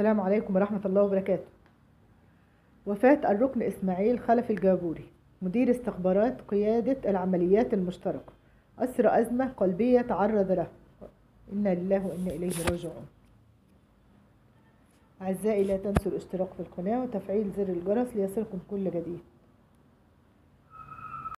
السلام عليكم ورحمة الله وبركاته. وفاة الركن إسماعيل خلف الجبوري مدير استخبارات قيادة العمليات المشتركة أثر أزمة قلبية تعرض لها. إنا لله وإنا إليه راجعون. أعزائي لا تنسوا الاشتراك في القناة وتفعيل زر الجرس ليصلكم كل جديد.